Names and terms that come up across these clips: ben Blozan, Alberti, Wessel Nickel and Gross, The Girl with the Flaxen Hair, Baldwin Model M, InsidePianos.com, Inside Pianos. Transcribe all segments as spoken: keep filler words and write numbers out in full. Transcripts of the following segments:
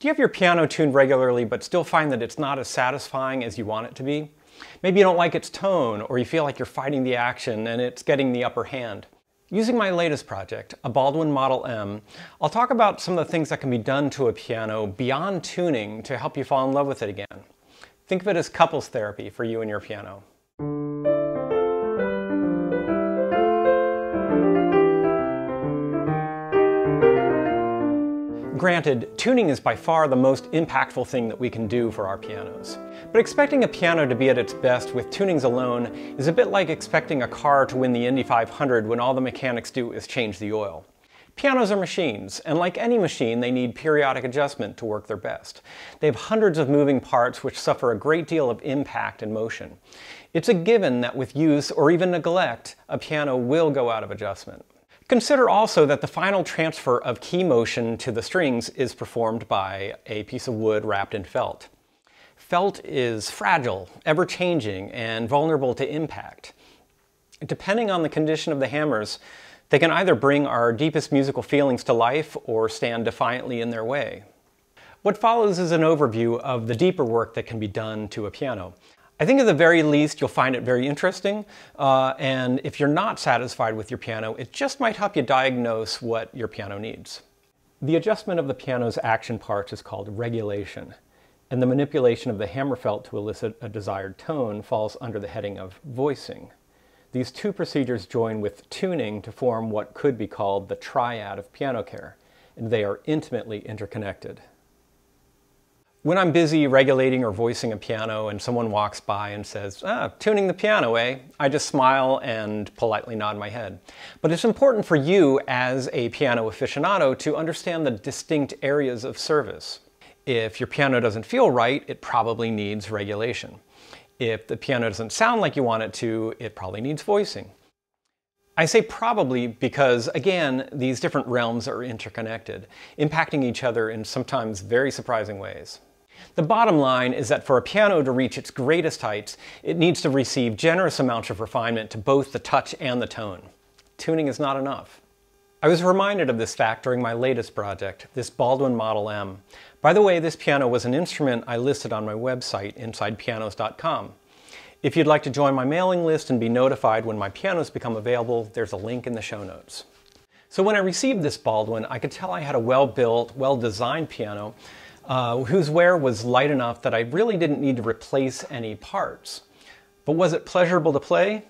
Do you have your piano tuned regularly but still find that it's not as satisfying as you want it to be? Maybe you don't like its tone, or you feel like you're fighting the action and it's getting the upper hand. Using my latest project, a Baldwin Model M, I'll talk about some of the things that can be done to a piano beyond tuning to help you fall in love with it again. Think of it as couples therapy for you and your piano. Granted, tuning is by far the most impactful thing that we can do for our pianos. But expecting a piano to be at its best with tunings alone is a bit like expecting a car to win the Indy five hundred when all the mechanics do is change the oil. Pianos are machines, and like any machine, they need periodic adjustment to work their best. They have hundreds of moving parts which suffer a great deal of impact and motion. It's a given that with use, or even neglect, a piano will go out of adjustment. Consider also that the final transfer of key motion to the strings is performed by a piece of wood wrapped in felt. Felt is fragile, ever-changing, and vulnerable to impact. Depending on the condition of the hammers, they can either bring our deepest musical feelings to life or stand defiantly in their way. What follows is an overview of the deeper work that can be done to a piano. I think at the very least you'll find it very interesting, uh, and if you're not satisfied with your piano, it just might help you diagnose what your piano needs. The adjustment of the piano's action parts is called regulation, and the manipulation of the hammer felt to elicit a desired tone falls under the heading of voicing. These two procedures join with tuning to form what could be called the triad of piano care, and they are intimately interconnected. When I'm busy regulating or voicing a piano and someone walks by and says, "Ah, tuning the piano, eh?" I just smile and politely nod my head. But it's important for you as a piano aficionado to understand the distinct areas of service. If your piano doesn't feel right, it probably needs regulation. If the piano doesn't sound like you want it to, it probably needs voicing. I say probably because, again, these different realms are interconnected, impacting each other in sometimes very surprising ways. The bottom line is that for a piano to reach its greatest heights, it needs to receive generous amounts of refinement to both the touch and the tone. Tuning is not enough. I was reminded of this fact during my latest project, this Baldwin Model M. By the way, this piano was an instrument I listed on my website, Inside Pianos dot com. If you'd like to join my mailing list and be notified when my pianos become available, there's a link in the show notes. So when I received this Baldwin, I could tell I had a well-built, well-designed piano Uh, whose wear was light enough that I really didn't need to replace any parts. But was it pleasurable to play?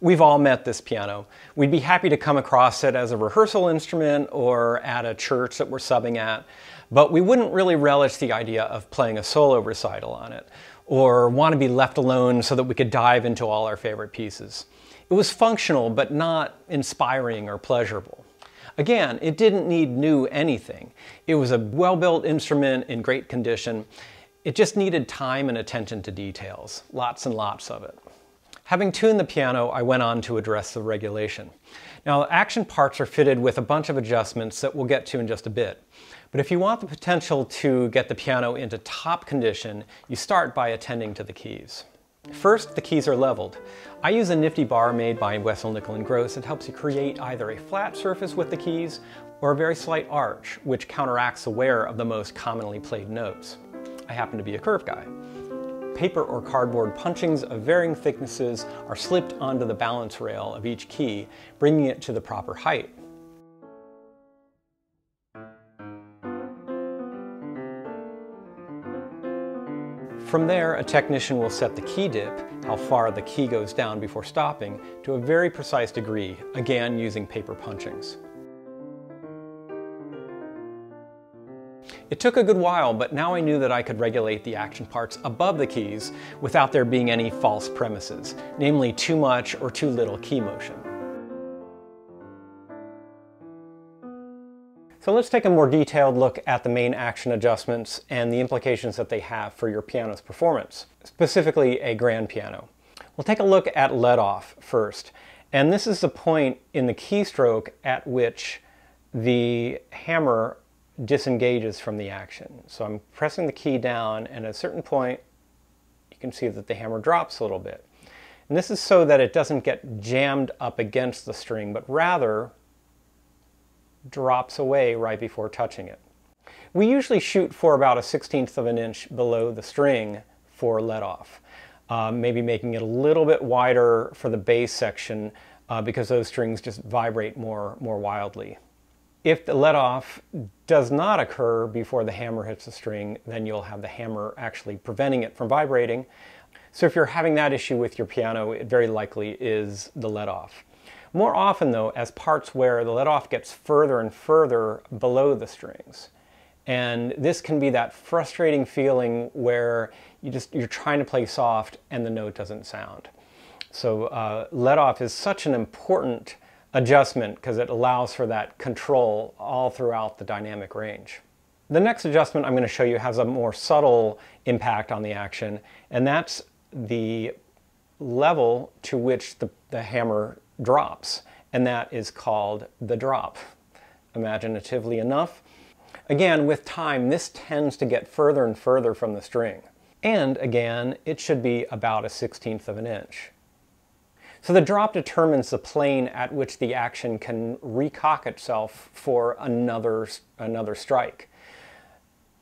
We've all met this piano. We'd be happy to come across it as a rehearsal instrument or at a church that we're subbing at, but we wouldn't really relish the idea of playing a solo recital on it, or want to be left alone so that we could dive into all our favorite pieces. It was functional, but not inspiring or pleasurable. Again, it didn't need new anything. It was a well-built instrument in great condition. It just needed time and attention to details, lots and lots of it. Having tuned the piano, I went on to address the regulation. Now, action parts are fitted with a bunch of adjustments that we'll get to in just a bit. But if you want the potential to get the piano into top condition, you start by attending to the keys. First, the keys are leveled. I use a nifty bar made by Wessel Nickel and Gross that helps you create either a flat surface with the keys or a very slight arch, which counteracts the wear of the most commonly played notes. I happen to be a curve guy. Paper or cardboard punchings of varying thicknesses are slipped onto the balance rail of each key, bringing it to the proper height. From there, a technician will set the key dip, how far the key goes down before stopping, to a very precise degree, again using paper punchings. It took a good while, but now I knew that I could regulate the action parts above the keys without there being any false premises, namely too much or too little key motion. So let's take a more detailed look at the main action adjustments and the implications that they have for your piano's performance, specifically a grand piano. We'll take a look at let-off first, and this is the point in the keystroke at which the hammer disengages from the action. So I'm pressing the key down, and at a certain point you can see that the hammer drops a little bit. And this is so that it doesn't get jammed up against the string, but rather drops away right before touching it. We usually shoot for about a sixteenth of an inch below the string for let-off, uh, maybe making it a little bit wider for the bass section uh, because those strings just vibrate more, more wildly. If the let-off does not occur before the hammer hits the string, then you'll have the hammer actually preventing it from vibrating. So if you're having that issue with your piano, it very likely is the let-off. More often though, as parts where the let-off gets further and further below the strings. And this can be that frustrating feeling where you just, you're trying to play soft and the note doesn't sound. So uh, let-off is such an important adjustment because it allows for that control all throughout the dynamic range. The next adjustment I'm going to show you has a more subtle impact on the action, and that's the level to which the, the hammer drops, and that is called the drop, imaginatively enough. Again, with time, this tends to get further and further from the string. And again, it should be about a sixteenth of an inch. So the drop determines the plane at which the action can recock itself for another, another strike.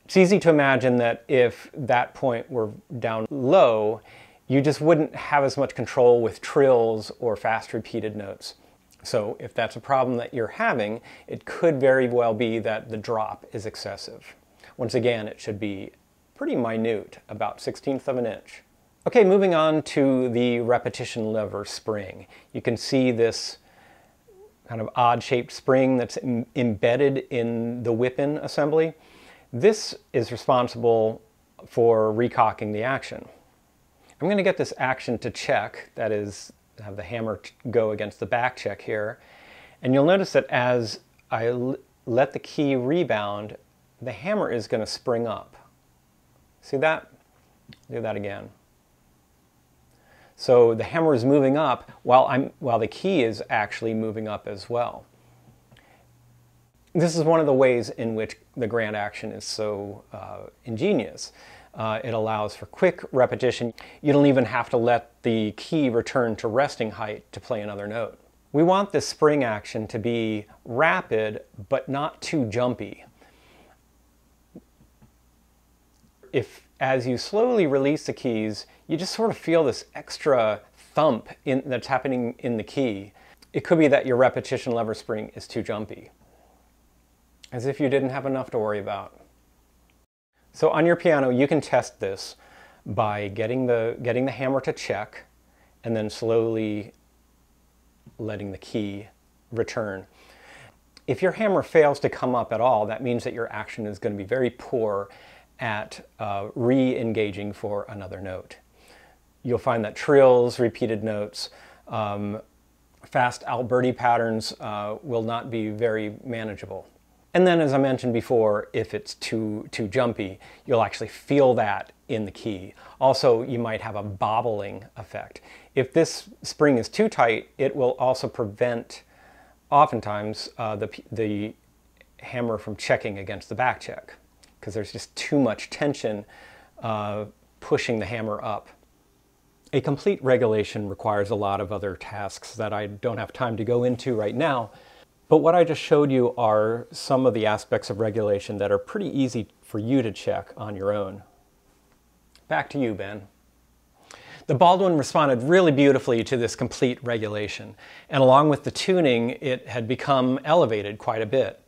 It's easy to imagine that if that point were down low, you just wouldn't have as much control with trills or fast repeated notes. So if that's a problem that you're having, it could very well be that the drop is excessive. Once again, it should be pretty minute, about sixteenth of an inch. Okay, moving on to the repetition lever spring. You can see this kind of odd-shaped spring that's em embedded in the whip-in assembly. This is responsible for recocking the action. I'm going to get this action to check, that is, have the hammer go against the back check here. And you'll notice that as I l let the key rebound, the hammer is going to spring up. See that? Do that again. So the hammer is moving up while, I'm, while the key is actually moving up as well. This is one of the ways in which the grand action is so uh, ingenious. Uh, it allows for quick repetition. You don't even have to let the key return to resting height to play another note. We want this spring action to be rapid, but not too jumpy. If, as you slowly release the keys, you just sort of feel this extra thump in, that's happening in the key, it could be that your repetition lever spring is too jumpy. As if you didn't have enough to worry about. So on your piano, you can test this by getting the, getting the hammer to check and then slowly letting the key return. If your hammer fails to come up at all, that means that your action is going to be very poor at uh, re-engaging for another note. You'll find that trills, repeated notes, um, fast Alberti patterns uh, will not be very manageable. And then, as I mentioned before, if it's too, too jumpy, you'll actually feel that in the key. Also, you might have a bobbling effect. If this spring is too tight, it will also prevent, oftentimes, uh, the, the hammer from checking against the back check, because there's just too much tension uh, pushing the hammer up. A complete regulation requires a lot of other tasks that I don't have time to go into right now. But what I just showed you are some of the aspects of regulation that are pretty easy for you to check on your own. Back to you, Ben. The Baldwin responded really beautifully to this complete regulation, and along with the tuning, it had become elevated quite a bit.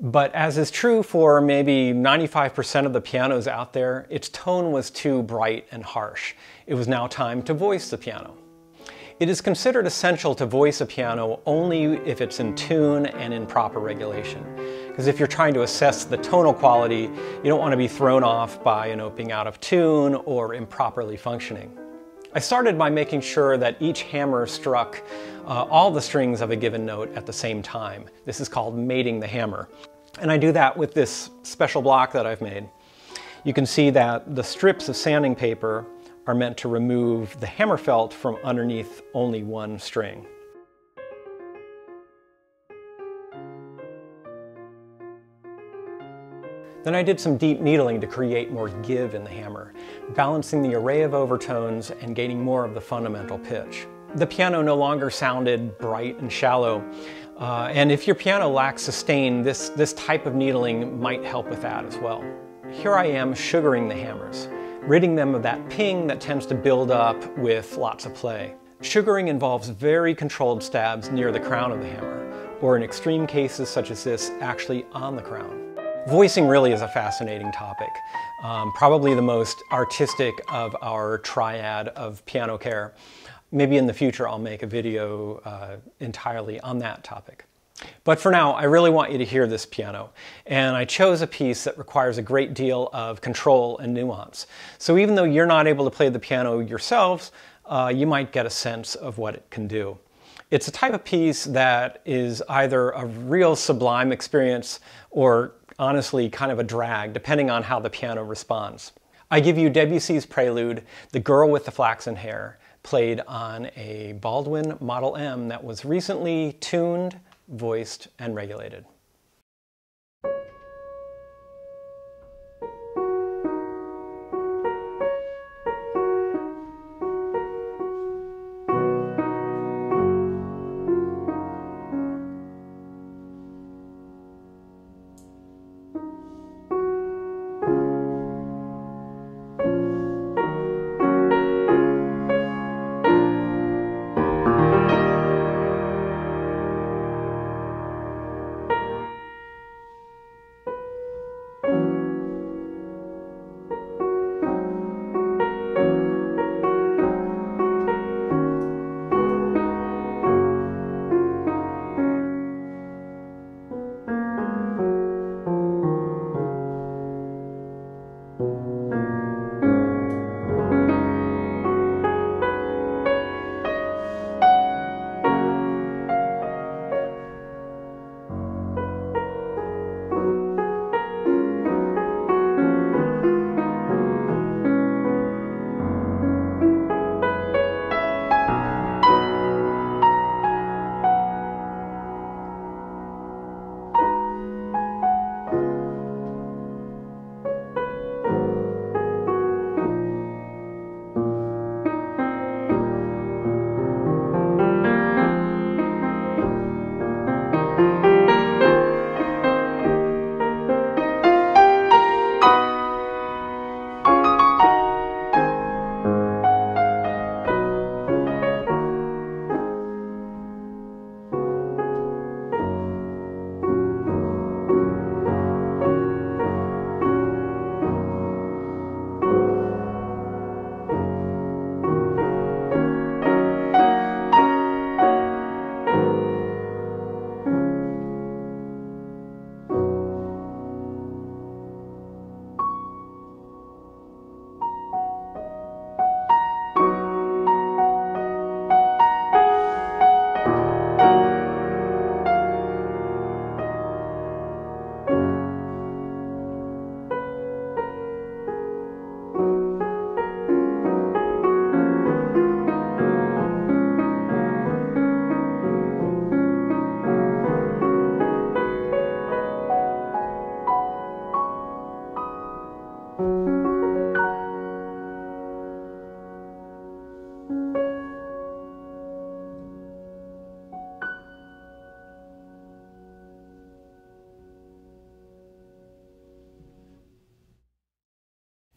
But as is true for maybe ninety-five percent of the pianos out there, its tone was too bright and harsh. It was now time to voice the piano. It is considered essential to voice a piano only if it's in tune and in proper regulation. Because if you're trying to assess the tonal quality, you don't want to be thrown off by a note being out of tune or improperly functioning. I started by making sure that each hammer struck uh, all the strings of a given note at the same time. This is called mating the hammer. And I do that with this special block that I've made. You can see that the strips of sanding paper are meant to remove the hammer felt from underneath only one string. Then I did some deep needling to create more give in the hammer, balancing the array of overtones and gaining more of the fundamental pitch. the piano no longer sounded bright and shallow. Uh, and if your piano lacks sustain, this, this type of needling might help with that as well. Here I am sugaring the hammers, ridding them of that ping that tends to build up with lots of play. Sugaring involves very controlled stabs near the crown of the hammer, or in extreme cases such as this, actually on the crown. Voicing really is a fascinating topic, um, probably the most artistic of our triad of piano care. Maybe in the future I'll make a video uh, entirely on that topic. But for now, I really want you to hear this piano, and I chose a piece that requires a great deal of control and nuance. So even though you're not able to play the piano yourselves, uh, you might get a sense of what it can do. It's a type of piece that is either a real sublime experience or honestly kind of a drag, depending on how the piano responds. I give you Debussy's prelude, The Girl with the Flaxen Hair, played on a Baldwin Model M that was recently tuned, voiced, and regulated.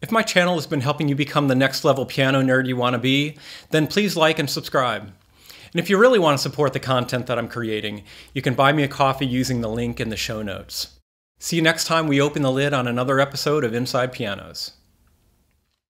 If my channel has been helping you become the next level piano nerd you want to be, then please like and subscribe. And if you really want to support the content that I'm creating, you can buy me a coffee using the link in the show notes. See you next time we open the lid on another episode of Inside Pianos.